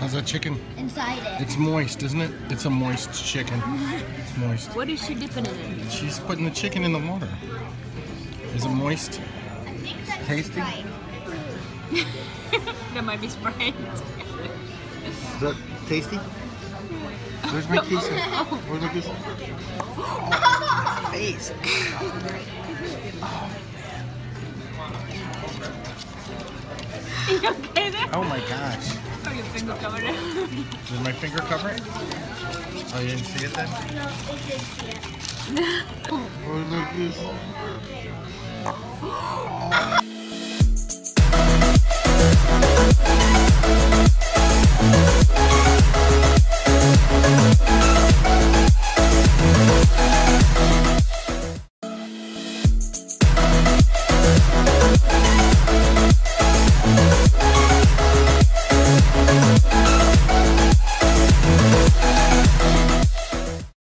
How's that chicken? Inside it. It's moist, isn't it? It's a moist chicken. It's moist. What is she dipping it in? She's putting the chicken in the water. Is it moist? I think that's tasty. That might be Sprite. Is that tasty? Where's my kiss? Where's my kiss? Oh, my face. Are you okay there? Oh my gosh. Oh, your finger covered it. Did my finger cover it? Oh, you didn't see it then? No, I did see it. Oh, look at this.